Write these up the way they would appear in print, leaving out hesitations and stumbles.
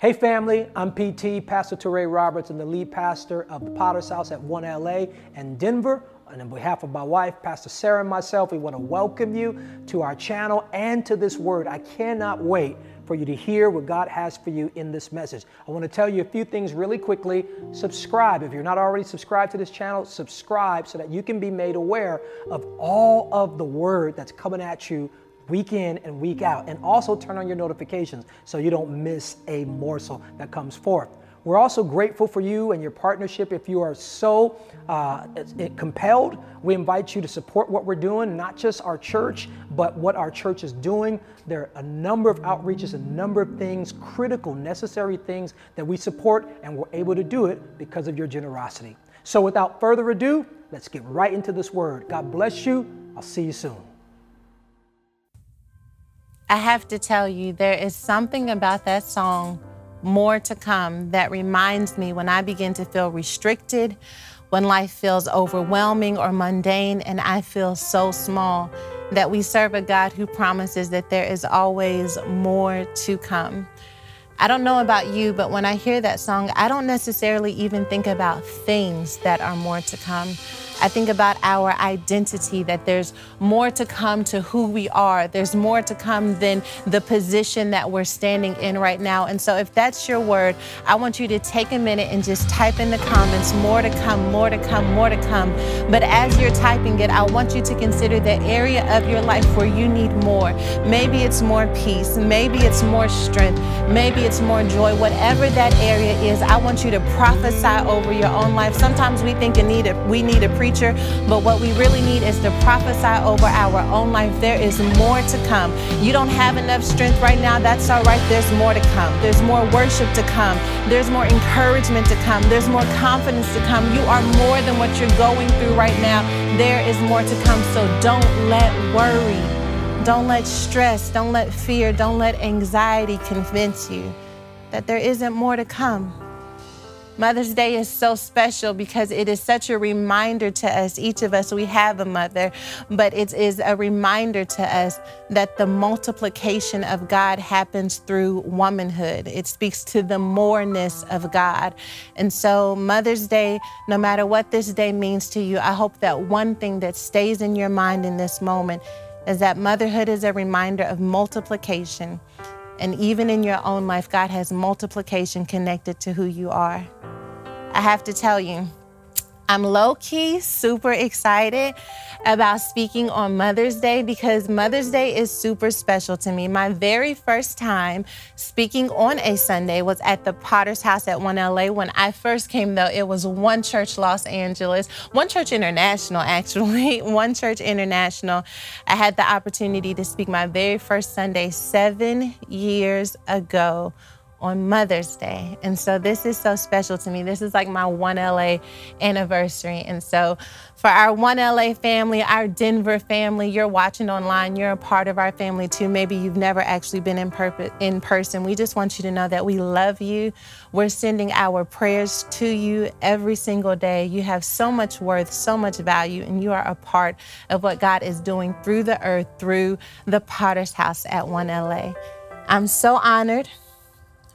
Hey family, I'm PT, Pastor Touré Roberts, and the lead pastor of Potter's House at One LA and Denver. And on behalf of my wife, Pastor Sarah, and myself, we want to welcome you to our channel and to this word. I cannot wait for you to hear what God has for you in this message. I want to tell you a few things really quickly. Subscribe. If you're not already subscribed to this channel, subscribe so that you can be made aware of all of the word that's coming at you week in and week out, and also turn on your notifications so you don't miss a morsel that comes forth. We're also grateful for you and your partnership. If you are so compelled, we invite you to support what we're doing, not just our church, but what our church is doing. There are a number of outreaches, a number of things, critical, necessary things that we support, and we're able to do it because of your generosity. So without further ado, let's get right into this word. God bless you. I'll see you soon. I have to tell you, there is something about that song, "More to Come," that reminds me when I begin to feel restricted, when life feels overwhelming or mundane, and I feel so small, that we serve a God who promises that there is always more to come. I don't know about you, but when I hear that song, I don't necessarily even think about things that are more to come. I think about our identity, that there's more to come to who we are. There's more to come than the position that we're standing in right now. And so if that's your word, I want you to take a minute and just type in the comments, more to come, more to come, more to come. But as you're typing it, I want you to consider the area of your life where you need more. Maybe it's more peace. Maybe it's more strength. Maybe it's more joy. Whatever that area is, I want you to prophesy over your own life. Sometimes we think we need a preacher. But what we really need is to prophesy over our own life. There is more to come. You don't have enough strength right now. That's all right. There's more to come. There's more worship to come. There's more encouragement to come. There's more confidence to come. You are more than what you're going through right now. There is more to come. So don't let worry, don't let stress, don't let fear, don't let anxiety convince you that there isn't more to come. Mother's Day is so special because it is such a reminder to us. Each of us, we have a mother, but it is a reminder to us that the multiplication of God happens through womanhood. It speaks to the moreness of God. And so Mother's Day, no matter what this day means to you, I hope that one thing that stays in your mind in this moment is that motherhood is a reminder of multiplication. And even in your own life, God has multiplication connected to who you are. I have to tell you, I'm low-key super excited about speaking on Mother's Day because Mother's Day is super special to me. My very first time speaking on a Sunday was at the Potter's House at One LA. When I first came, though, it was One Church Los Angeles, One Church International, actually, One Church International. I had the opportunity to speak my very first Sunday 7 years ago on Mother's Day. And so this is so special to me. This is like my One LA anniversary. And so for our One LA family, our Denver family, you're watching online, you're a part of our family too. Maybe you've never actually been in person. We just want you to know that we love you. We're sending our prayers to you every single day. You have so much worth, so much value, and you are a part of what God is doing through the earth, through the Potter's House at One LA. I'm so honored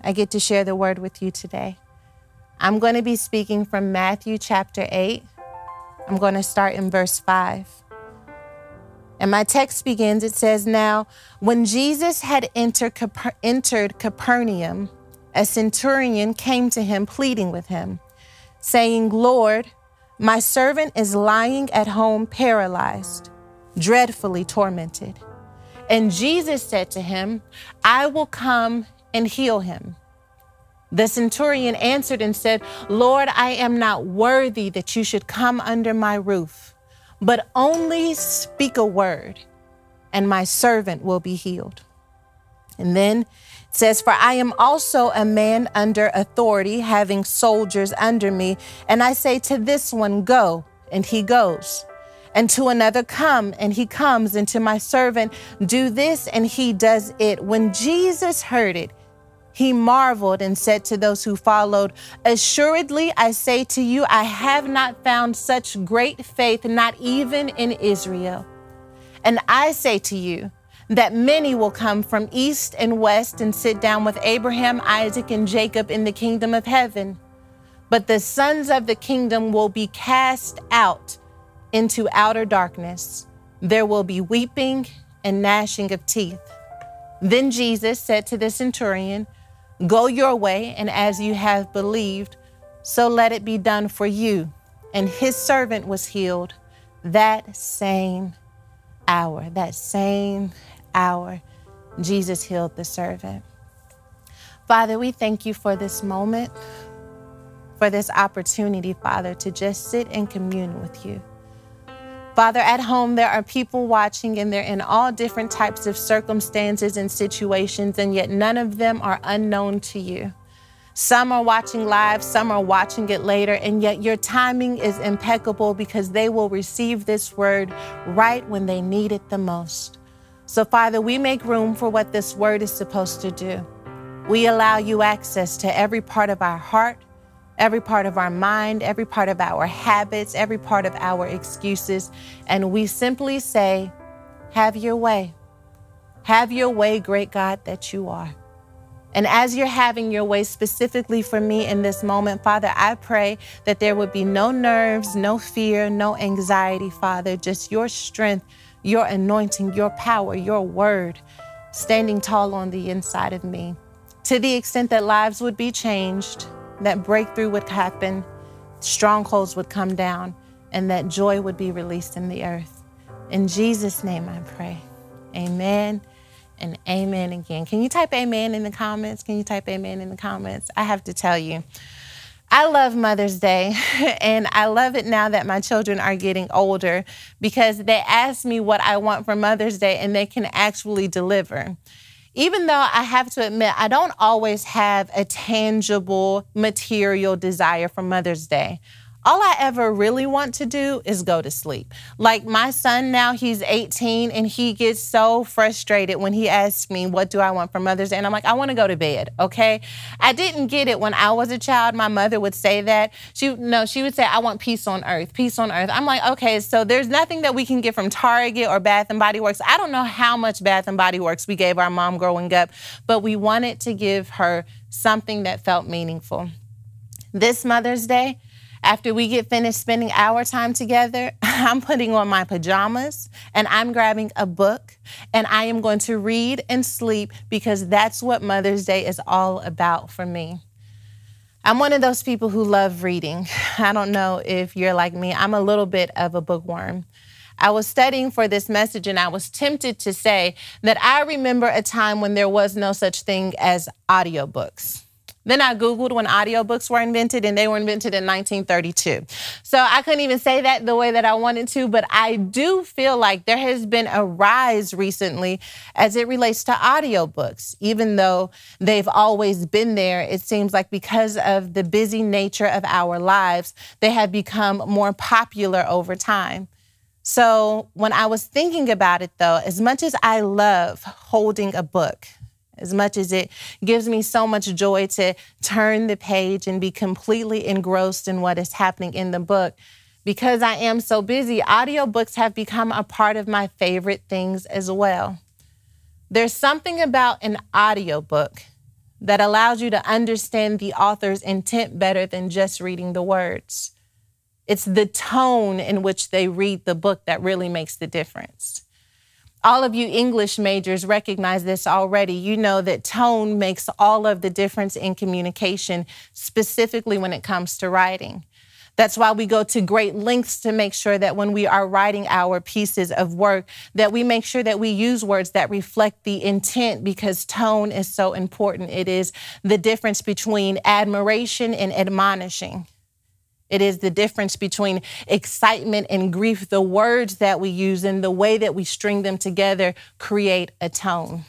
I get to share the word with you today. I'm going to be speaking from Matthew chapter 8. I'm going to start in verse 5. And my text begins, it says, "Now, when Jesus had entered Capernaum, a centurion came to him pleading with him, saying, 'Lord, my servant is lying at home paralyzed, dreadfully tormented.' And Jesus said to him, 'I will come and heal him.' The centurion answered and said, 'Lord, I am not worthy that you should come under my roof, but only speak a word, and my servant will be healed.' And then it says, 'For I am also a man under authority, having soldiers under me. And I say to this one, go, and he goes. And to another, come, and he comes. And to my servant, do this, and he does it.' When Jesus heard it, he marveled and said to those who followed, 'Assuredly, I say to you, I have not found such great faith, not even in Israel. And I say to you that many will come from east and west and sit down with Abraham, Isaac, and Jacob in the kingdom of heaven. But the sons of the kingdom will be cast out into outer darkness. There will be weeping and gnashing of teeth. Then Jesus said to the centurion, "Go your way, and as you have believed, so let it be done for you." And his servant was healed that same hour. That same hour, Jesus healed the servant. Father, we thank you for this moment, for this opportunity, Father, to just sit and commune with you. Father, at home, there are people watching, and they're in all different types of circumstances and situations, and yet none of them are unknown to you. Some are watching live, some are watching it later, and yet your timing is impeccable, because they will receive this word right when they need it the most. So, Father, we make room for what this word is supposed to do. We allow you access to every part of our heart, every part of our mind, every part of our habits, every part of our excuses. And we simply say, have your way. Have your way, great God that you are. And as you're having your way specifically for me in this moment, Father, I pray that there would be no nerves, no fear, no anxiety, Father, just your strength, your anointing, your power, your word, standing tall on the inside of me. To the extent that lives would be changed, that breakthrough would happen, strongholds would come down, and that joy would be released in the earth. In Jesus' name I pray, amen and amen again. Can you type amen in the comments? Can you type amen in the comments? I have to tell you, I love Mother's Day, and I love it now that my children are getting older, because they ask me what I want for Mother's Day, and they can actually deliver. Even though I have to admit, I don't always have a tangible material desire for Mother's Day. All I ever really want to do is go to sleep. Like my son now, he's 18, and he gets so frustrated when he asks me, what do I want for Mother's Day? And I'm like, I want to go to bed, okay? I didn't get it when I was a child. My mother would say that. She would say, I want peace on earth, peace on earth. I'm like, okay, so there's nothing that we can get from Target or Bath & Body Works. I don't know how much Bath & Body Works we gave our mom growing up, but we wanted to give her something that felt meaningful. This Mother's Day, after we get finished spending our time together, I'm putting on my pajamas and I'm grabbing a book and I am going to read and sleep, because that's what Mother's Day is all about for me. I'm one of those people who love reading. I don't know if you're like me. I'm a little bit of a bookworm. I was studying for this message and I was tempted to say that I remember a time when there was no such thing as audiobooks. Then I Googled when audiobooks were invented, and they were invented in 1932. So I couldn't even say that the way that I wanted to, but I do feel like there has been a rise recently as it relates to audiobooks. Even though they've always been there, it seems like because of the busy nature of our lives, they have become more popular over time. So when I was thinking about it though, as much as I love holding a book, as much as it gives me so much joy to turn the page and be completely engrossed in what is happening in the book, because I am so busy, audiobooks have become a part of my favorite things as well. There's something about an audiobook that allows you to understand the author's intent better than just reading the words. It's the tone in which they read the book that really makes the difference. All of you English majors recognize this already. You know that tone makes all of the difference in communication, specifically when it comes to writing. That's why we go to great lengths to make sure that when we are writing our pieces of work, that we make sure that we use words that reflect the intent, because tone is so important. It is the difference between admiration and admonishing. It is the difference between excitement and grief. The words that we use and the way that we string them together create a tone.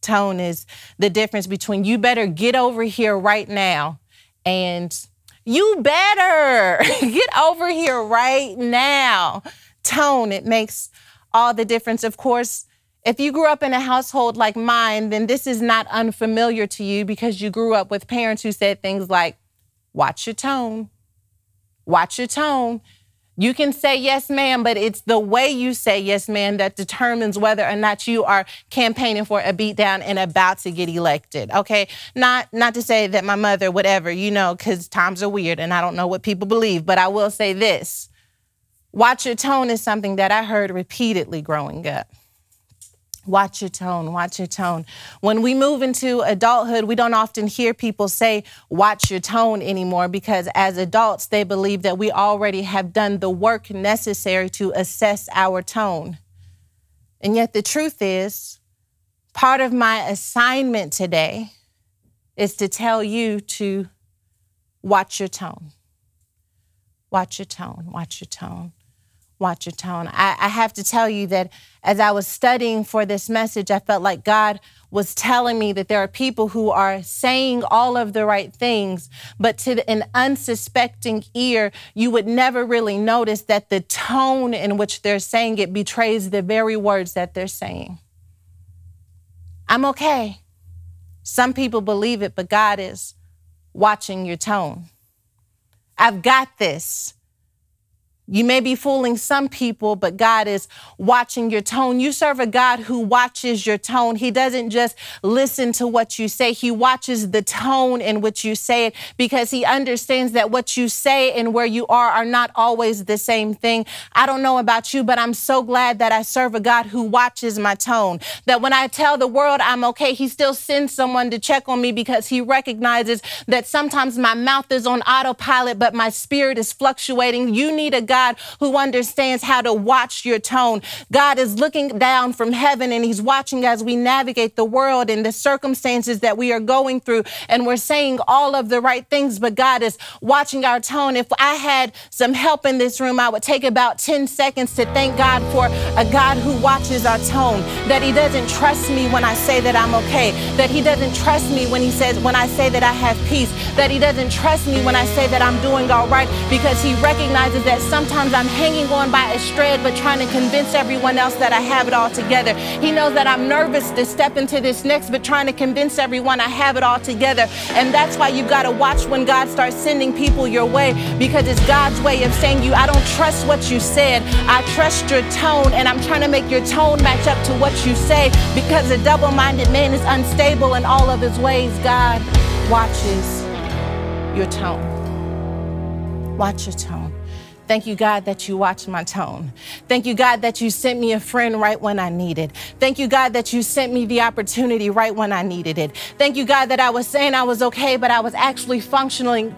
Tone is the difference between you better get over here right now and you better get over here right now. Tone, it makes all the difference. Of course, if you grew up in a household like mine, then this is not unfamiliar to you, because you grew up with parents who said things like, watch your tone. Watch your tone. You can say yes, ma'am, but it's the way you say yes, ma'am, that determines whether or not you are campaigning for a beatdown and about to get elected, okay? Not to say that my mother, whatever, you know, because times are weird and I don't know what people believe, but I will say this. Watch your tone is something that I heard repeatedly growing up. Watch your tone, watch your tone. When we move into adulthood, we don't often hear people say, watch your tone anymore, because as adults, they believe that we already have done the work necessary to assess our tone. And yet the truth is, part of my assignment today is to tell you to watch your tone. Watch your tone, watch your tone. Watch your tone. I have to tell you that as I was studying for this message, I felt like God was telling me that there are people who are saying all of the right things, but to an unsuspecting ear, you would never really notice that the tone in which they're saying it betrays the very words that they're saying. I'm okay. Some people believe it, but God is watching your tone. I've got this. You may be fooling some people, but God is watching your tone. You serve a God who watches your tone. He doesn't just listen to what you say. He watches the tone in which you say it, because he understands that what you say and where you are not always the same thing. I don't know about you, but I'm so glad that I serve a God who watches my tone, that when I tell the world I'm okay, he still sends someone to check on me, because he recognizes that sometimes my mouth is on autopilot, but my spirit is fluctuating. You need a God who understands how to watch your tone. God is looking down from heaven and he's watching as we navigate the world and the circumstances that we are going through. And we're saying all of the right things, but God is watching our tone. If I had some help in this room, I would take about 10 seconds to thank God for a God who watches our tone, that he doesn't trust me when I say that I'm okay, that he doesn't trust me when he says, when I say that I have peace, that he doesn't trust me when I say that I'm doing all right, because he recognizes that sometimes I'm hanging on by a thread, but trying to convince everyone else that I have it all together. He knows that I'm nervous to step into this next, but trying to convince everyone I have it all together. And that's why you've got to watch when God starts sending people your way, because it's God's way of saying I don't trust what you said. I trust your tone, and I'm trying to make your tone match up to what you say, because a double-minded man is unstable in all of his ways. God watches your tone. Watch your tone. Thank you, God, that you watched my tone. Thank you, God, that you sent me a friend right when I needed. Thank you, God, that you sent me the opportunity right when I needed it. Thank you, God, that I was saying I was okay, but I was actually functioning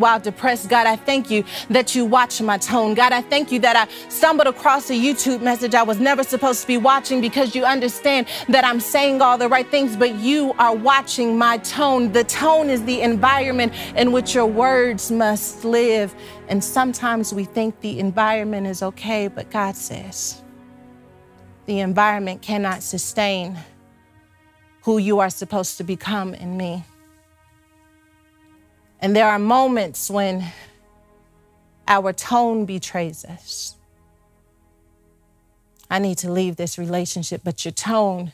while depressed. God, I thank you that you watched my tone. God, I thank you that I stumbled across a YouTube message I was never supposed to be watching, because you understand that I'm saying all the right things, but you are watching my tone. The tone is the environment in which your words must live. And sometimes we think the environment is okay, but God says the environment cannot sustain who you are supposed to become in me. And there are moments when our tone betrays us. I need to leave this relationship, but your tone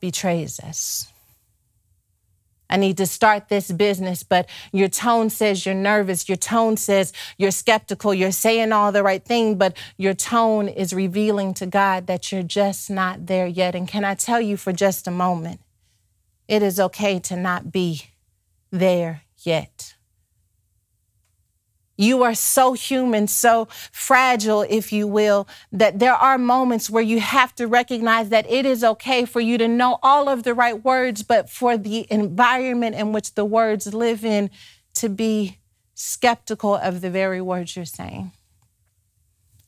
betrays us. I need to start this business, but your tone says you're nervous. Your tone says you're skeptical. You're saying all the right thing, but your tone is revealing to God that you're just not there yet. And can I tell you for just a moment, it is okay to not be there yet. You are so human, so fragile, if you will, that there are moments where you have to recognize that it is okay for you to know all of the right words, but for the environment in which the words live in to be skeptical of the very words you're saying.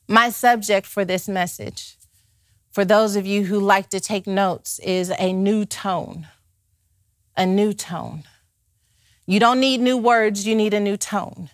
My subject for this message, for those of you who like to take notes, is a new tone, a new tone. You don't need new words, you need a new tone.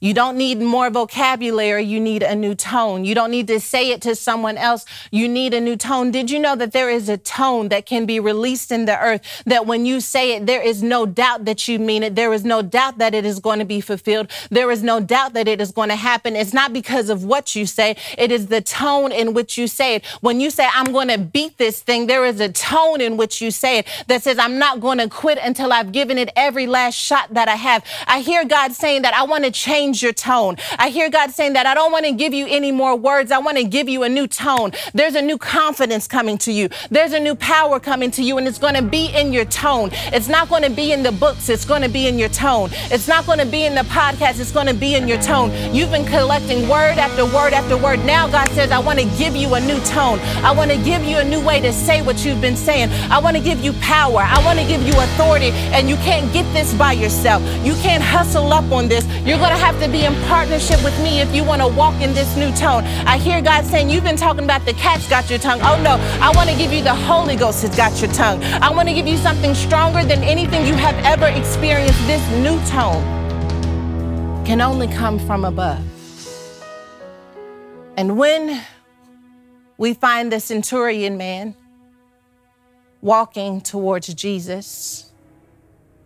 You don't need more vocabulary, you need a new tone. You don't need to say it to someone else, you need a new tone. Did you know that there is a tone that can be released in the earth, that when you say it, there is no doubt that you mean it. There is no doubt that it is going to be fulfilled. There is no doubt that it is going to happen. It's not because of what you say, it is the tone in which you say it. When you say, I'm going to beat this thing, there is a tone in which you say it that says, I'm not going to quit until I've given it every last shot that I have. I hear God saying that I want to change change your tone. I hear God saying that I don't want to give you any more words. I want to give you a new tone. There's a new confidence coming to you. There's a new power coming to you, and it's going to be in your tone. It's not going to be in the books. It's going to be in your tone. It's not going to be in the podcast. It's going to be in your tone. You've been collecting word after word after word. Now God says, I want to give you a new tone. I want to give you a new way to say what you've been saying. I want to give you power. I want to give you authority, and you can't get this by yourself. You can't hustle up on this. You're going to have to be in partnership with me if you want to walk in this new tone. I hear God saying, you've been talking about the cat's got your tongue. Oh no, I want to give you the Holy Ghost has got your tongue. I want to give you something stronger than anything you have ever experienced. This new tone can only come from above. And when we find the centurion man walking towards Jesus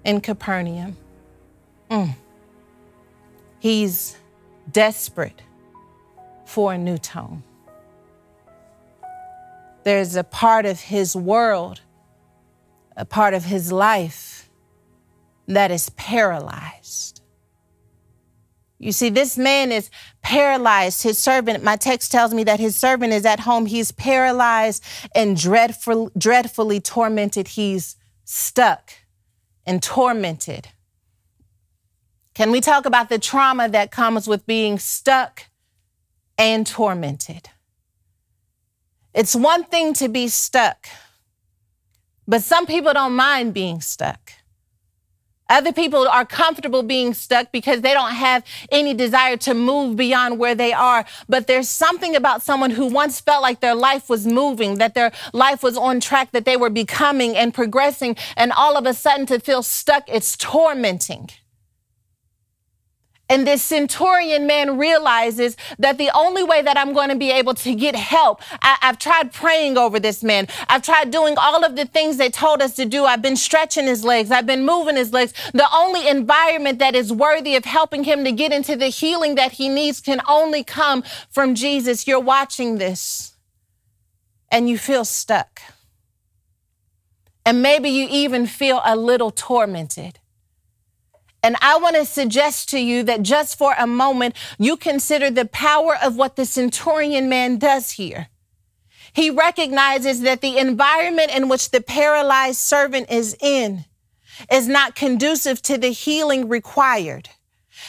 in Capernaum, he's desperate for a new tone. There's a part of his world, a part of his life that is paralyzed. You see, this man is paralyzed. His servant, my text tells me that his servant is at home. He's paralyzed and dreadfully tormented. He's stuck and tormented. Can we talk about the trauma that comes with being stuck and tormented? It's one thing to be stuck, but some people don't mind being stuck. Other people are comfortable being stuck because they don't have any desire to move beyond where they are. But there's something about someone who once felt like their life was moving, that their life was on track, that they were becoming and progressing, and all of a sudden to feel stuck, it's tormenting. And this centurion man realizes that the only way that I'm going to be able to get help, I've tried praying over this man. I've tried doing all of the things they told us to do. I've been stretching his legs. I've been moving his legs. The only environment that is worthy of helping him to get into the healing that he needs can only come from Jesus. You're watching this and you feel stuck. And maybe you even feel a little tormented. And I want to suggest to you that just for a moment, you consider the power of what the centurion man does here. He recognizes that the environment in which the paralyzed servant is in is not conducive to the healing required.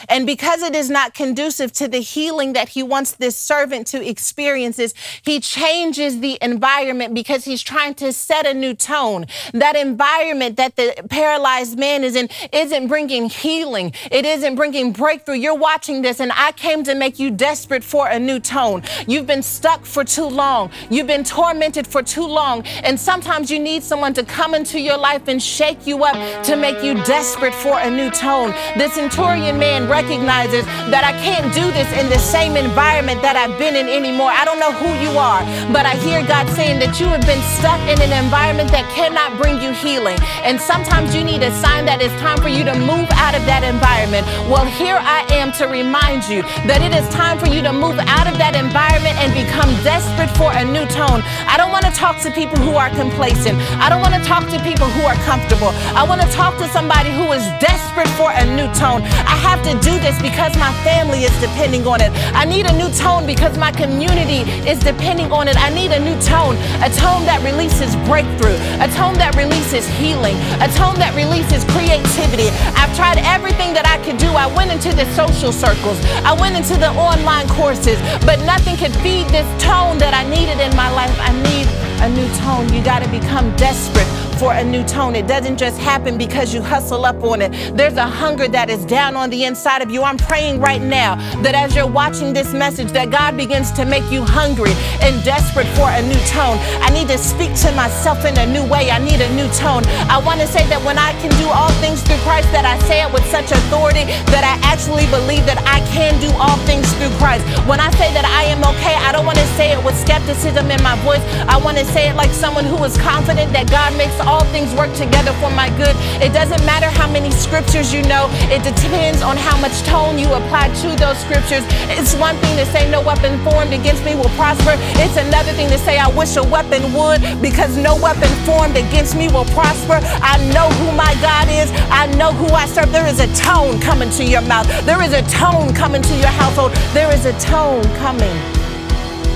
And because it is not conducive to the healing that he wants this servant to experience, he changes the environment because he's trying to set a new tone. That environment that the paralyzed man is in isn't bringing healing. It isn't bringing breakthrough. You're watching this, and I came to make you desperate for a new tone. You've been stuck for too long. You've been tormented for too long. And sometimes you need someone to come into your life and shake you up to make you desperate for a new tone. The centurion man recognizes that I can't do this in the same environment that I've been in anymore. I don't know who you are, but I hear God saying that you have been stuck in an environment that cannot bring you healing. And sometimes you need a sign that it's time for you to move out of that environment. Well, here I am to remind you that it is time for you to move out of that environment and become desperate for a new tone. I don't want to talk to people who are complacent. I don't want to talk to people who are comfortable. I want to talk to somebody who is desperate for a new tone. I have to do this because my family is depending on it. I need a new tone because my community is depending on it. I need a new tone, a tone that releases breakthrough, a tone that releases healing, a tone that releases creativity. I've tried everything that I could do. I went into the social circles. I went into the online courses, but nothing could feed this tone that I needed in my life. I need a new tone. You got to become desperate for a new tone. It doesn't just happen because you hustle up on it. There's a hunger that is down on the inside of you. I'm praying right now that as you're watching this message, that God begins to make you hungry and desperate for a new tone. I need to speak to myself in a new way. I need a new tone. I want to say that when I can do all things through Christ, that I say it with such authority that I actually believe that I can do all things through Christ. When I say that I am okay, I don't want to say it with skepticism in my voice. I want to say it like someone who is confident that God makes all all things work together for my good. It doesn't matter how many scriptures you know. It depends on how much tone you apply to those scriptures. It's one thing to say no weapon formed against me will prosper. It's another thing to say I wish a weapon would, because no weapon formed against me will prosper. I know who my God is. I know who I serve. There is a tone coming to your mouth. There is a tone coming to your household. There is a tone coming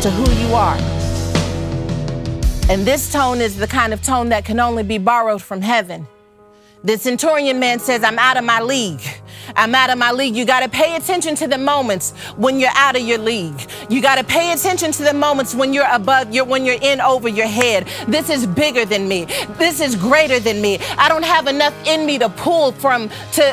to who you are. And this tone is the kind of tone that can only be borrowed from heaven. The centurion man says, I'm out of my league. I'm out of my league. You got to pay attention to the moments when you're out of your league. You got to pay attention to the moments when you're above, when you're in over your head. This is bigger than me. This is greater than me. I don't have enough in me to pull from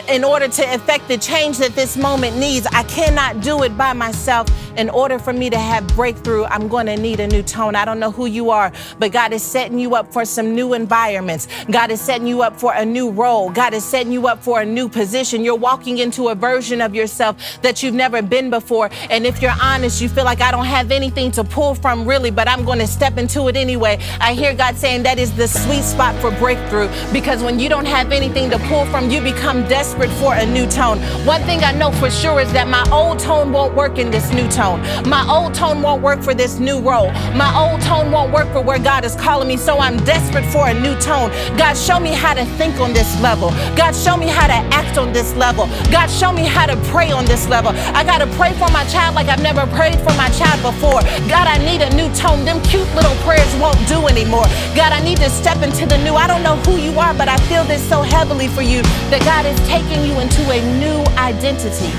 in order to effect the change that this moment needs. I cannot do it by myself. In order for me to have breakthrough, I'm going to need a new tone. I don't know who you are, but God is setting you up for some new environments. God is setting you up for a new role. God is setting you up for a new position. You're walking into a version of yourself that you've never been before. And if you're honest, you feel like I don't have anything to pull from really, but I'm going to step into it anyway. I hear God saying that is the sweet spot for breakthrough, because when you don't have anything to pull from, you become desperate for a new tone. One thing I know for sure is that my old tone won't work in this new tone. My old tone won't work for this new role. My old tone won't work for where God is calling me, so I'm desperate for a new tone. God, show me how to think on this level. God, show me how to act on this level. God, show me how to pray on this level. I got to pray for my child like I've never prayed for my child before. God, I need a new tone. Them cute little prayers won't do anymore. God, I need to step into the new. I don't know who you are, but I feel this so heavily for you that God is taking you into a new identity.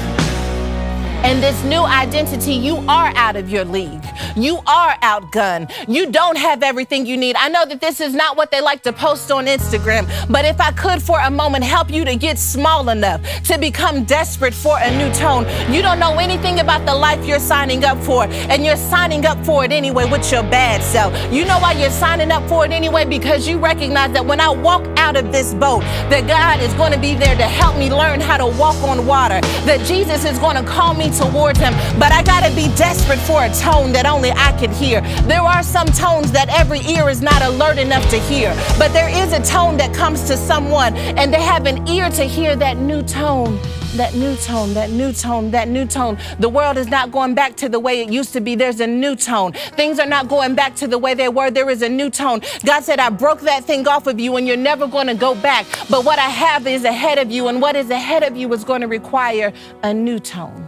And this new identity, you are out of your league. You are outgunned. You don't have everything you need. I know that this is not what they like to post on Instagram, but if I could for a moment help you to get small enough to become desperate for a new tone. You don't know anything about the life you're signing up for, and you're signing up for it anyway with your bad self. You know why you're signing up for it anyway? Because you recognize that when I walk out of this boat, that God is going to be there to help me learn how to walk on water, that Jesus is going to call me towards him, but I gotta be desperate for a tone that only I can hear. There are some tones that every ear is not alert enough to hear, but there is a tone that comes to someone and they have an ear to hear that new tone. That new tone, that new tone, that new tone. The world is not going back to the way it used to be. There's a new tone. Things are not going back to the way they were. There is a new tone. God said, I broke that thing off of you and you're never going to go back. But what I have is ahead of you, and what is ahead of you is going to require a new tone.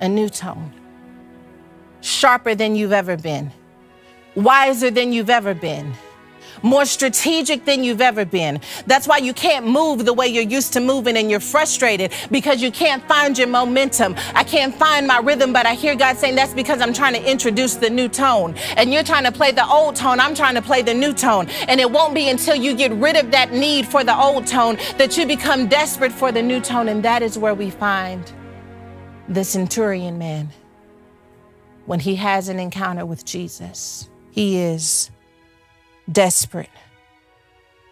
A new tone, sharper than you've ever been, wiser than you've ever been, more strategic than you've ever been. That's why you can't move the way you're used to moving, and you're frustrated because you can't find your momentum. I can't find my rhythm, but I hear God saying that's because I'm trying to introduce the new tone, and you're trying to play the old tone. I'm trying to play the new tone, and it won't be until you get rid of that need for the old tone that you become desperate for the new tone. And that is where we find the centurion man. When he has an encounter with Jesus, he is desperate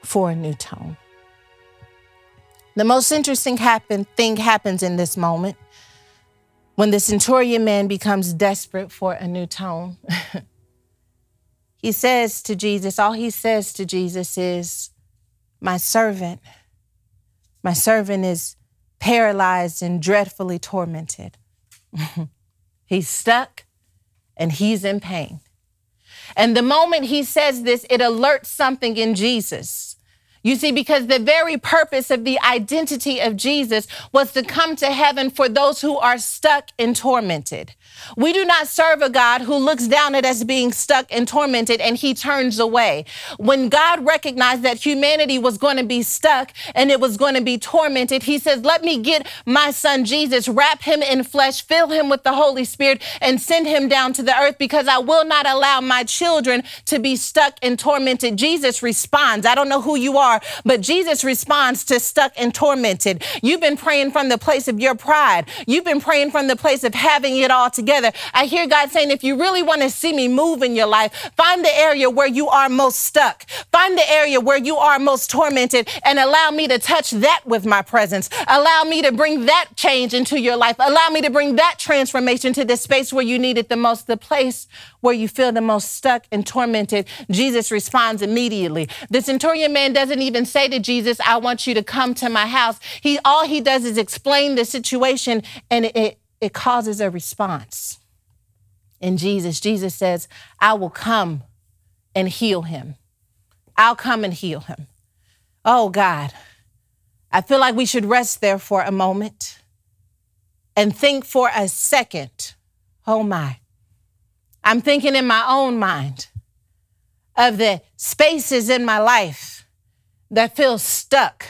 for a new tone. The most interesting thing happens in this moment when the centurion man becomes desperate for a new tone. He says to Jesus, all he says to Jesus is, my servant is paralyzed and dreadfully tormented. He's stuck and he's in pain. And the moment he says this, it alerts something in Jesus. You see, because the very purpose of the identity of Jesus was to come to heaven for those who are stuck and tormented. We do not serve a God who looks down at us being stuck and tormented and he turns away. When God recognized that humanity was going to be stuck and it was going to be tormented, he says, let me get my son Jesus, wrap him in flesh, fill him with the Holy Spirit, and send him down to the earth, because I will not allow my children to be stuck and tormented. Jesus responds, I don't know who you are, are. But Jesus responds to stuck and tormented. You've been praying from the place of your pride. You've been praying from the place of having it all together. I hear God saying, if you really want to see me move in your life, find the area where you are most stuck. Find the area where you are most tormented and allow me to touch that with my presence. Allow me to bring that change into your life. Allow me to bring that transformation to the space where you need it the most, the place where you feel the most stuck and tormented. Jesus responds immediately. The centurion man doesn't even say to Jesus, I want you to come to my house. All he does is explain the situation, and it causes a response in Jesus. Jesus says, I will come and heal him. I'll come and heal him. Oh God, I feel like we should rest there for a moment and think for a second. Oh my, I'm thinking in my own mind of the spaces in my life that feel stuck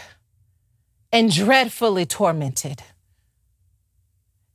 and dreadfully tormented.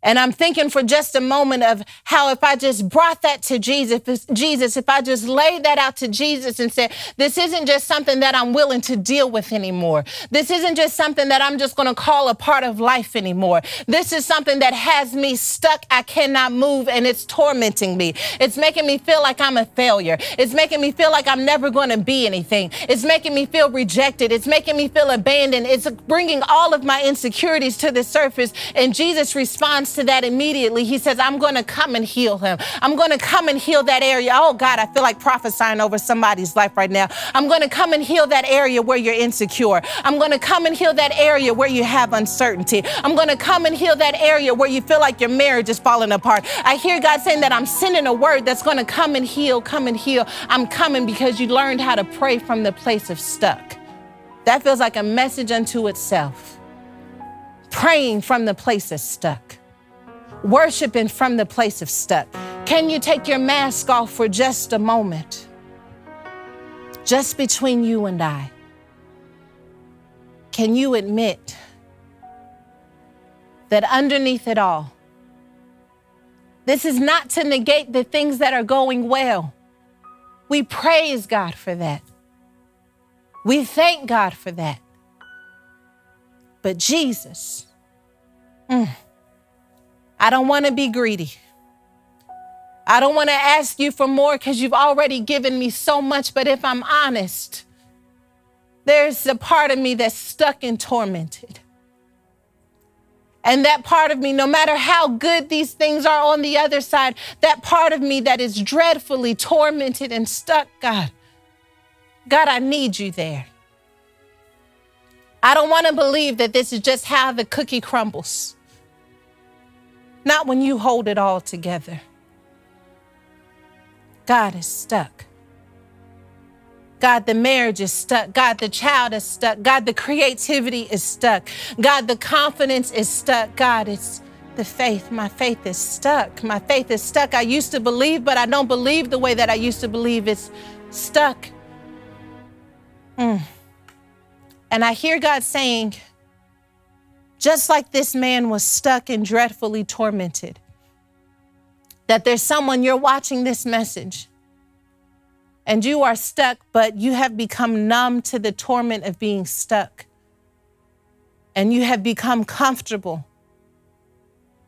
And I'm thinking for just a moment of how if I just brought that to Jesus, if I just laid that out to Jesus and said, this isn't just something that I'm willing to deal with anymore. This isn't just something that I'm just going to call a part of life anymore. This is something that has me stuck. I cannot move and it's tormenting me. It's making me feel like I'm a failure. It's making me feel like I'm never going to be anything. It's making me feel rejected. It's making me feel abandoned. It's bringing all of my insecurities to the surface. And Jesus responds to that immediately. He says, I'm going to come and heal him. I'm going to come and heal that area. Oh God, I feel like prophesying over somebody's life right now. I'm going to come and heal that area where you're insecure. I'm going to come and heal that area where you have uncertainty. I'm going to come and heal that area where you feel like your marriage is falling apart. I hear God saying that I'm sending a word that's going to come and heal, come and heal. I'm coming because you learned how to pray from the place of stuck. That feels like a message unto itself. Praying from the place of stuck. Worshiping from the place of stuck. Can you take your mask off for just a moment? Just between you and I. Can you admit that underneath it all, this is not to negate the things that are going well. We praise God for that. We thank God for that. But Jesus, I don't want to be greedy. I don't want to ask you for more because you've already given me so much. But if I'm honest, there's a part of me that's stuck and tormented. And that part of me, no matter how good these things are on the other side, that part of me that is dreadfully tormented and stuck, God, I need you there. I don't want to believe that this is just how the cookie crumbles. Not when you hold it all together. God is stuck. God, the marriage is stuck. God, the child is stuck. God, the creativity is stuck. God, the confidence is stuck. God, it's the faith. My faith is stuck. My faith is stuck. I used to believe, but I don't believe the way that I used to believe. It's stuck. And I hear God saying, just like this man was stuck and dreadfully tormented, that there's someone, you're watching this message and you are stuck, but you have become numb to the torment of being stuck. And you have become comfortable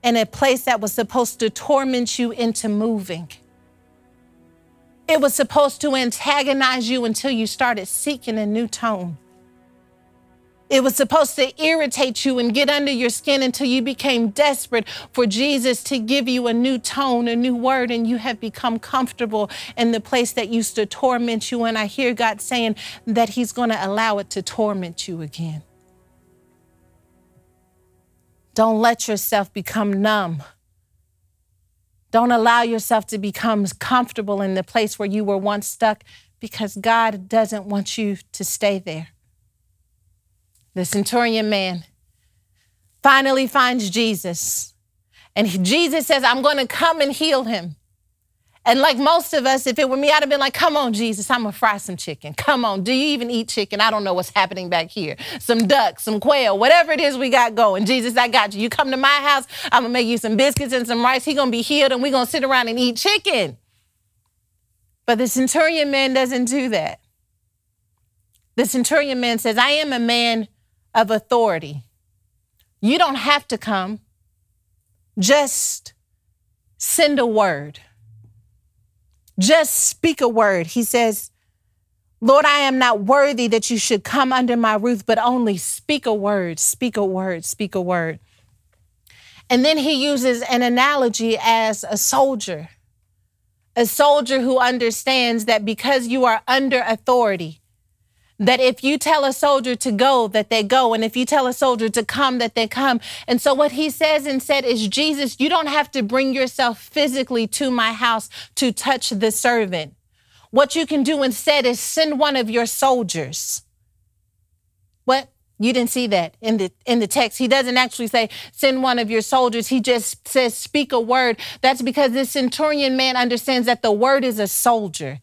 in a place that was supposed to torment you into moving. It was supposed to antagonize you until you started seeking a new tone. It was supposed to irritate you and get under your skin until you became desperate for Jesus to give you a new tone, a new word, and you have become comfortable in the place that used to torment you. And I hear God saying that he's going to allow it to torment you again. Don't let yourself become numb. Don't allow yourself to become comfortable in the place where you were once stuck, because God doesn't want you to stay there. The centurion man finally finds Jesus, and Jesus says, I'm going to come and heal him. And like most of us, if it were me, I'd have been like, come on, Jesus, I'm going to fry some chicken. Come on, do you even eat chicken? I don't know what's happening back here. Some duck, some quail, whatever it is we got going. Jesus, I got you. You come to my house, I'm going to make you some biscuits and some rice. He's going to be healed, and we're going to sit around and eat chicken. But the centurion man doesn't do that. The centurion man says, I am a man of authority. You don't have to come. Just send a word. Just speak a word. He says, Lord, I am not worthy that you should come under my roof, but only speak a word, speak a word, speak a word. And then he uses an analogy as a soldier who understands that because you are under authority, that if you tell a soldier to go, that they go. And if you tell a soldier to come, that they come. And so what he says and said is, Jesus, you don't have to bring yourself physically to my house to touch the servant. What you can do instead is send one of your soldiers. What? You didn't see that in the text. He doesn't actually say, send one of your soldiers. He just says, speak a word. That's because this centurion man understands that the word is a soldier.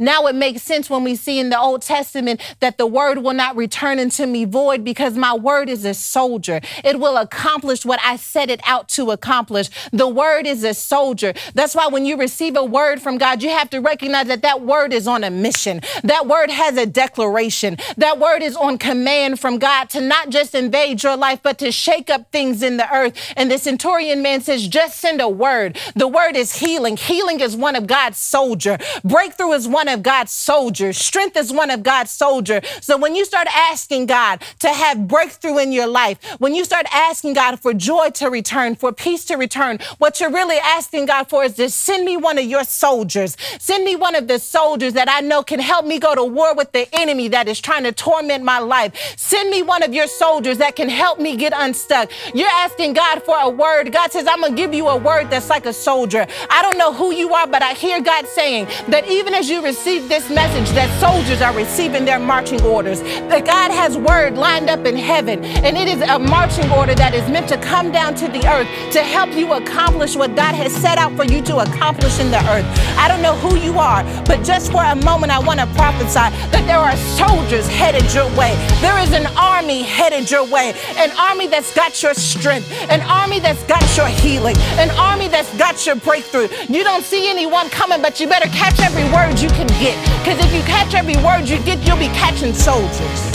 Now it makes sense when we see in the Old Testament that the word will not return unto me void because my word is a soldier. It will accomplish what I set it out to accomplish. The word is a soldier. That's why when you receive a word from God, you have to recognize that that word is on a mission. That word has a declaration. That word is on command from God to not just invade your life, but to shake up things in the earth. And the centurion man says, just send a word. The word is healing. Healing is one of God's soldier. Breakthrough is one of God's soldiers. Strength is one of God's soldiers. So when you start asking God to have breakthrough in your life, when you start asking God for joy to return, for peace to return, what you're really asking God for is just send me one of your soldiers. Send me one of the soldiers that I know can help me go to war with the enemy that is trying to torment my life. Send me one of your soldiers that can help me get unstuck. You're asking God for a word. God says, I'm going to give you a word that's like a soldier. I don't know who you are, but I hear God saying that even as you receive this message, that soldiers are receiving their marching orders, that God has word lined up in heaven, and it is a marching order that is meant to come down to the earth to help you accomplish what God has set out for you to accomplish in the earth. I don't know who you are, but just for a moment, I want to prophesy that there are soldiers headed your way. There is an army headed your way, an army that's got your strength, an army that's got your healing, an army that's got your breakthrough. You don't see anyone coming, but you better catch every word you can get, because if you catch every word you get, you'll be catching soldiers.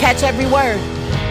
Catch every word.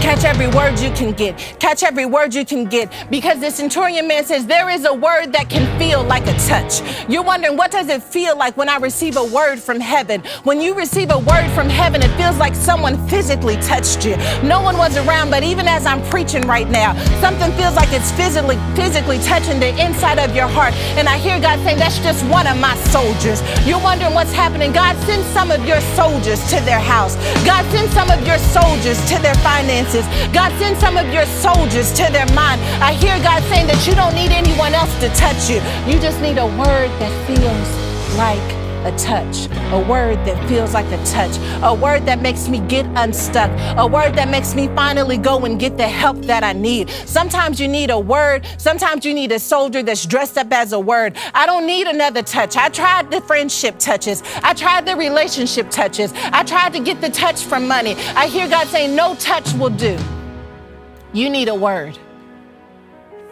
Catch every word you can get. Catch every word you can get, because the centurion man says there is a word that can feel like a touch. You're wondering, what does it feel like when I receive a word from heaven? When you receive a word from heaven, it feels like someone physically touched you. No one was around, but even as I'm preaching right now, something feels like it's physically touching the inside of your heart. And I hear God saying, that's just one of my soldiers. You're wondering what's happening. God, send some of your soldiers to their house. God, send some of your soldiers to their finances. God, send some of your soldiers to their mind. I hear God saying that you don't need anyone else to touch you. You just need a word that feels like a touch, a word that feels like a touch, a word that makes me get unstuck, a word that makes me finally go and get the help that I need. Sometimes you need a word. Sometimes you need a soldier that's dressed up as a word. I don't need another touch. I tried the friendship touches. I tried the relationship touches. I tried to get the touch from money. I hear God saying, no touch will do. You need a word.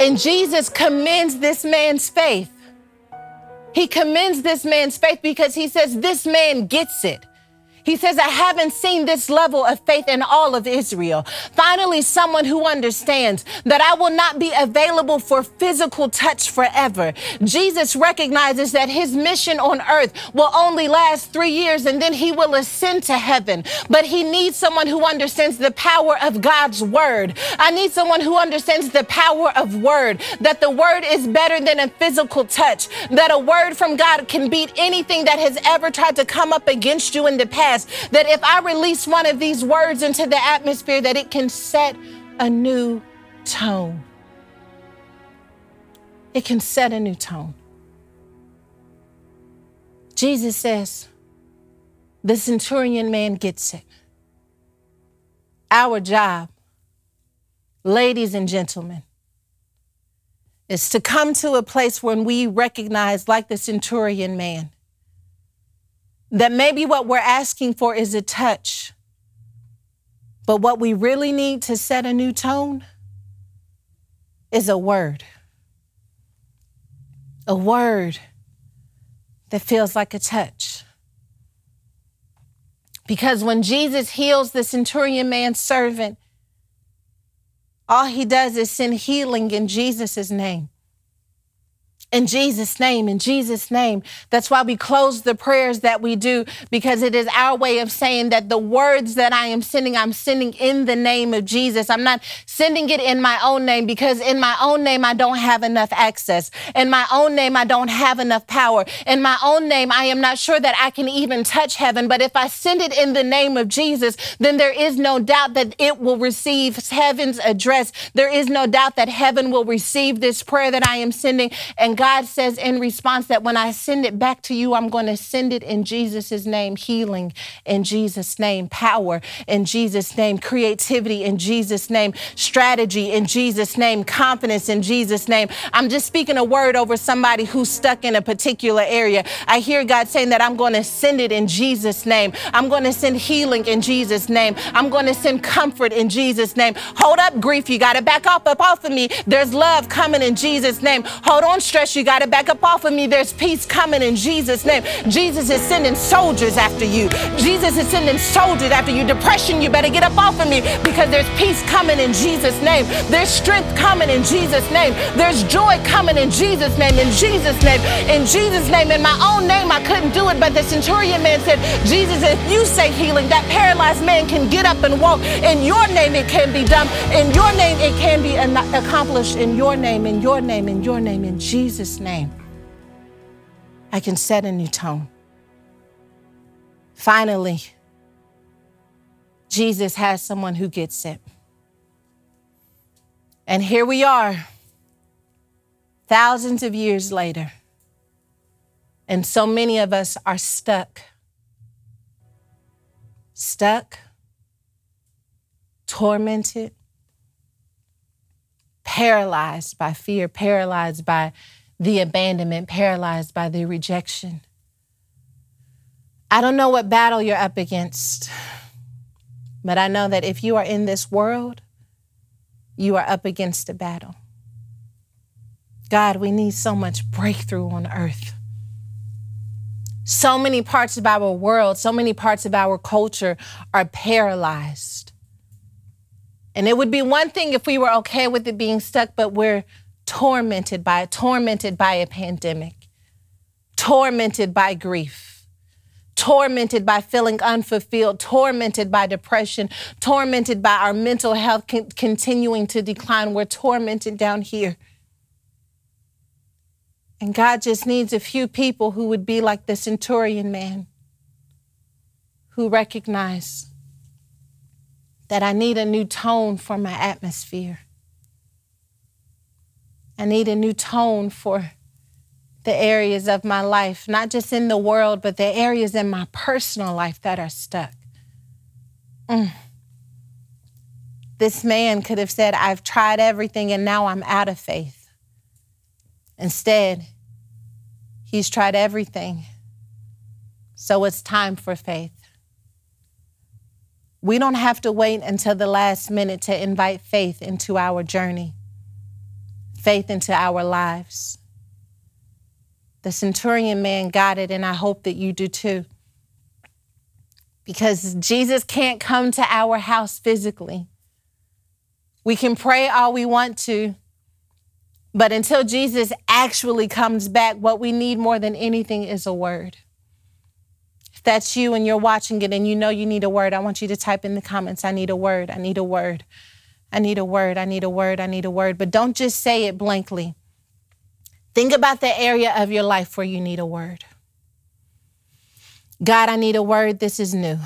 And Jesus commends this man's faith. He commends this man's faith because he says, this man gets it. He says, I haven't seen this level of faith in all of Israel. Finally, someone who understands that I will not be available for physical touch forever. Jesus recognizes that his mission on earth will only last 3 years and then he will ascend to heaven. But he needs someone who understands the power of God's word. I need someone who understands the power of word, that the word is better than a physical touch, that a word from God can beat anything that has ever tried to come up against you in the past. That if I release one of these words into the atmosphere, that it can set a new tone. It can set a new tone. Jesus says, the centurion man gets it. Our job, ladies and gentlemen, is to come to a place when we recognize, like the centurion man, that maybe what we're asking for is a touch, but what we really need to set a new tone is a word that feels like a touch. Because when Jesus heals the centurion man's servant, all he does is send healing in Jesus' name. In Jesus' name, in Jesus' name. That's why we close the prayers that we do, because it is our way of saying that the words that I am sending, I'm sending in the name of Jesus. I'm not sending it in my own name, because in my own name, I don't have enough access. In my own name, I don't have enough power. In my own name, I am not sure that I can even touch heaven. But if I send it in the name of Jesus, then there is no doubt that it will receive heaven's address. There is no doubt that heaven will receive this prayer that I am sending. And God says in response that when I send it back to you, I'm going to send it in Jesus' name, healing in Jesus' name, power in Jesus' name, creativity in Jesus' name, strategy in Jesus' name, confidence in Jesus' name. I'm just speaking a word over somebody who's stuck in a particular area. I hear God saying that I'm going to send it in Jesus' name. I'm going to send healing in Jesus' name. I'm going to send comfort in Jesus' name. Hold up, grief. You got to back up off of me. There's love coming in Jesus' name. Hold on, stress. You got to back up off of me. There's peace coming in Jesus' name. Jesus is sending soldiers after you. Jesus is sending soldiers after you. Depression, you better get up off of me, because there's peace coming in Jesus' name. There's strength coming in Jesus' name. There's joy coming in Jesus' name, in Jesus' name, in Jesus' name. In my own name, I couldn't do it, but the centurion man said, Jesus, if you say healing, that paralyzed man can get up and walk. In your name, it can be done. In your name, it can be accomplished. In your name, in your name, in your name, in Jesus' name. In Jesus' name, I can set a new tone. Finally, Jesus has someone who gets it. And here we are, thousands of years later, and so many of us are stuck, tormented, paralyzed by fear, paralyzed by the abandonment, paralyzed by the rejection. I don't know what battle you're up against, but I know that if you are in this world, you are up against a battle. God, we need so much breakthrough on earth. So many parts of our world, so many parts of our culture are paralyzed. And it would be one thing if we were okay with it being stuck, but we're tormented by a pandemic, tormented by grief, tormented by feeling unfulfilled, tormented by depression, tormented by our mental health continuing to decline. We're tormented down here. And God just needs a few people who would be like the centurion man, who recognize that I need a new tone for my atmosphere. I need a new tone for the areas of my life, not just in the world, but the areas in my personal life that are stuck. This man could have said, I've tried everything and now I'm out of faith. Instead, he's tried everything, so it's time for faith. We don't have to wait until the last minute to invite faith into our journey. Faith into our lives. The centurion man got it, and I hope that you do too. Because Jesus can't come to our house physically. We can pray all we want to, but until Jesus actually comes back, what we need more than anything is a word. If that's you and you're watching it and you know you need a word, I want you to type in the comments, I need a word, I need a word. I need a word, I need a word, I need a word. But don't just say it blankly. Think about the area of your life where you need a word. God, I need a word. This is new.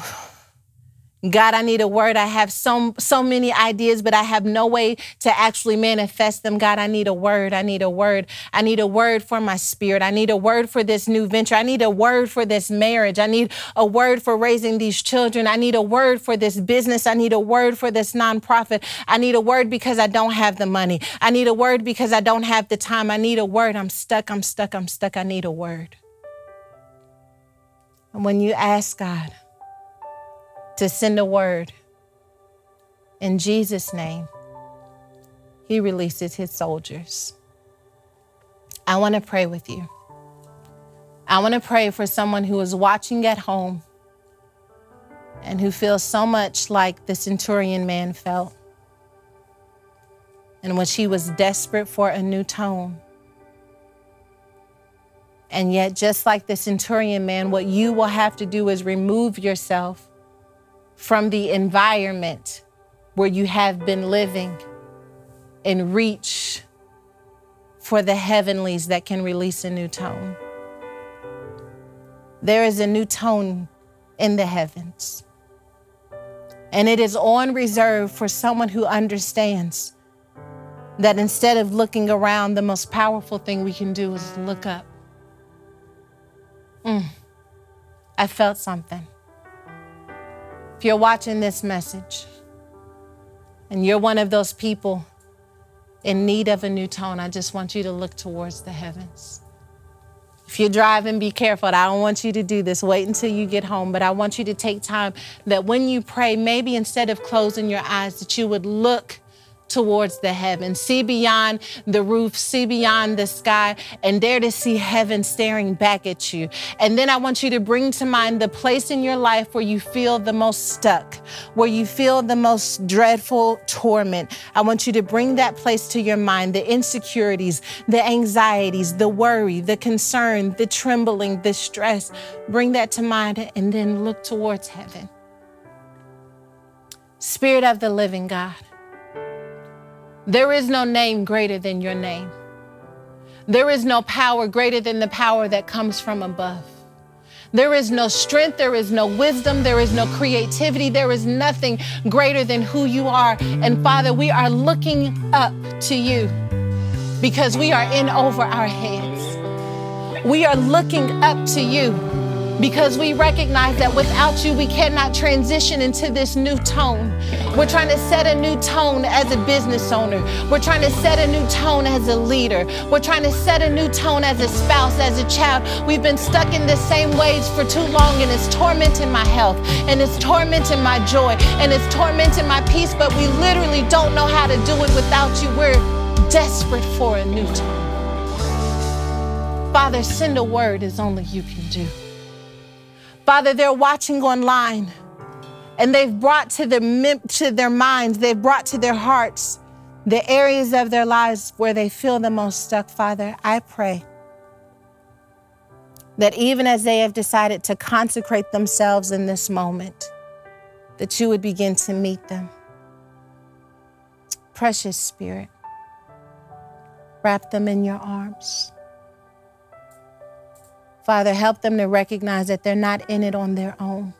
God, I need a word. I have so many ideas, but I have no way to actually manifest them. God, I need a word. I need a word. I need a word for my spirit. I need a word for this new venture. I need a word for this marriage. I need a word for raising these children. I need a word for this business. I need a word for this nonprofit. I need a word because I don't have the money. I need a word because I don't have the time. I need a word. I'm stuck. I'm stuck. I'm stuck. I need a word. And when you ask God to send a word in Jesus' name, he releases his soldiers. I want to pray with you. I want to pray for someone who is watching at home and who feels so much like the centurion man felt. And when she was desperate for a new tone. And yet, just like the centurion man, what you will have to do is remove yourself from the environment where you have been living and reach for the heavenlies that can release a new tone. There is a new tone in the heavens, and it is on reserve for someone who understands that instead of looking around, the most powerful thing we can do is look up. I felt something. If you're watching this message and you're one of those people in need of a new tone, I just want you to look towards the heavens. If you're driving, be careful. I don't want you to do this. Wait until you get home. But I want you to take time that when you pray, maybe instead of closing your eyes, that you would look towards the heavens. See beyond the roof, see beyond the sky, and dare to see heaven staring back at you. And then I want you to bring to mind the place in your life where you feel the most stuck, where you feel the most dreadful torment. I want you to bring that place to your mind, the insecurities, the anxieties, the worry, the concern, the trembling, the stress. Bring that to mind and then look towards heaven. Spirit of the living God, there is no name greater than your name. There is no power greater than the power that comes from above. There is no strength, there is no wisdom, there is no creativity, there is nothing greater than who you are. And Father, we are looking up to you because we are in over our heads. We are looking up to you because we recognize that without you, we cannot transition into this new tone. We're trying to set a new tone as a business owner. We're trying to set a new tone as a leader. We're trying to set a new tone as a spouse, as a child. We've been stuck in the same ways for too long, and it's tormenting my health, and it's tormenting my joy, and it's tormenting my peace, but we literally don't know how to do it without you. We're desperate for a new tone. Father, send a word as only you can do. Father, they're watching online, and they've brought to their minds, they've brought to their hearts the areas of their lives where they feel the most stuck. Father, I pray that even as they have decided to consecrate themselves in this moment, that you would begin to meet them. Precious Spirit, wrap them in your arms. Father, help them to recognize that they're not in it on their own,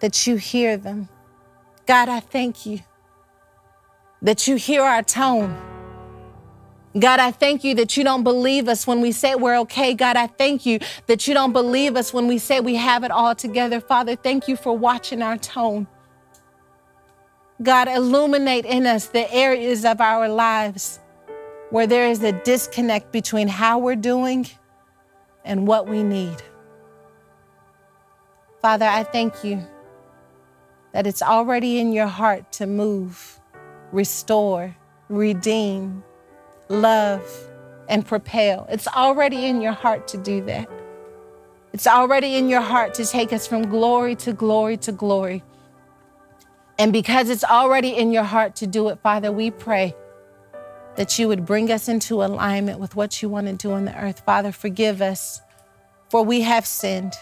that you hear them. God, I thank you that you hear our tone. God, I thank you that you don't believe us when we say we're okay. God, I thank you that you don't believe us when we say we have it all together. Father, thank you for watching our tone. God, illuminate in us the areas of our lives where there is a disconnect between how we're doing and what we need. Father, I thank you that it's already in your heart to move, restore, redeem, love, and propel. It's already in your heart to do that. It's already in your heart to take us from glory to glory to glory. And because it's already in your heart to do it, Father, we pray that you would bring us into alignment with what you want to do on the earth. Father, forgive us, for we have sinned.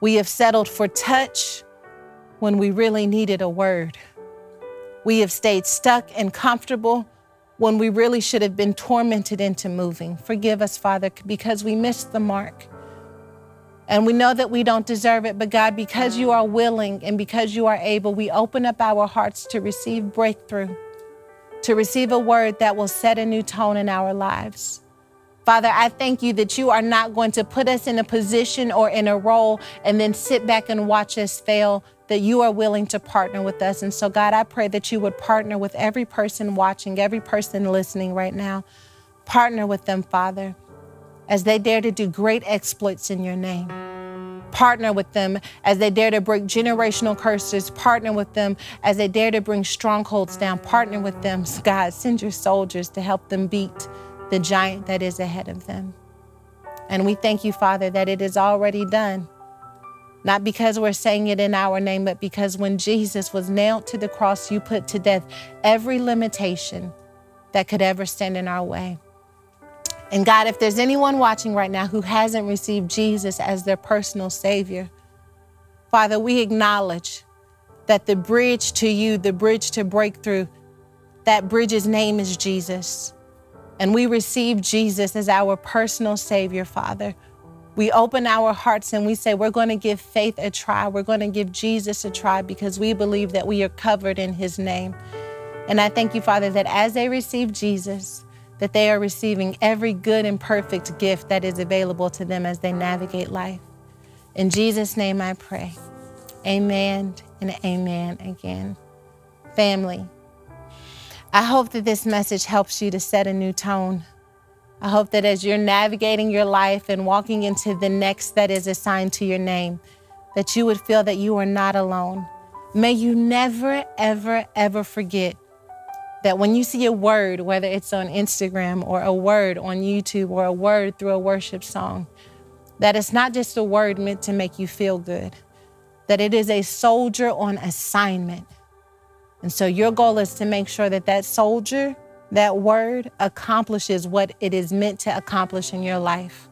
We have settled for touch when we really needed a word. We have stayed stuck and comfortable when we really should have been tormented into moving. Forgive us, Father, because we missed the mark. And we know that we don't deserve it, but God, because you are willing and because you are able, we open up our hearts to receive breakthrough, to receive a word that will set a new tone in our lives. Father, I thank you that you are not going to put us in a position or in a role and then sit back and watch us fail, that you are willing to partner with us. And so, God, I pray that you would partner with every person watching, every person listening right now. Partner with them, Father, as they dare to do great exploits in your name. Partner with them as they dare to break generational curses. Partner with them as they dare to bring strongholds down. Partner with them. God, send your soldiers to help them beat the giant that is ahead of them. And we thank you, Father, that it is already done. Not because we're saying it in our name, but because when Jesus was nailed to the cross, you put to death every limitation that could ever stand in our way. And God, if there's anyone watching right now who hasn't received Jesus as their personal Savior, Father, we acknowledge that the bridge to you, the bridge to breakthrough, that bridge's name is Jesus. And we receive Jesus as our personal Savior, Father. We open our hearts and we say, we're going to give faith a try. We're going to give Jesus a try because we believe that we are covered in his name. And I thank you, Father, that as they receive Jesus, that they are receiving every good and perfect gift that is available to them as they navigate life. In Jesus' name I pray. Amen and amen again. Family, I hope that this message helps you to set a new tone. I hope that as you're navigating your life and walking into the next that is assigned to your name, that you would feel that you are not alone. May you never, ever, ever forget that when you see a word, whether it's on Instagram or a word on YouTube or a word through a worship song, that it's not just a word meant to make you feel good, that it is a soldier on assignment. And so your goal is to make sure that that soldier, that word, accomplishes what it is meant to accomplish in your life.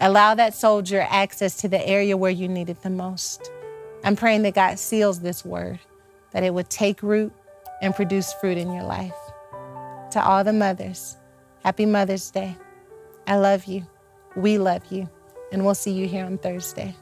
Allow that soldier access to the area where you need it the most. I'm praying that God seals this word, that it would take root and produce fruit in your life. To all the mothers, happy Mother's Day. I love you. We love you. And we'll see you here on Thursday.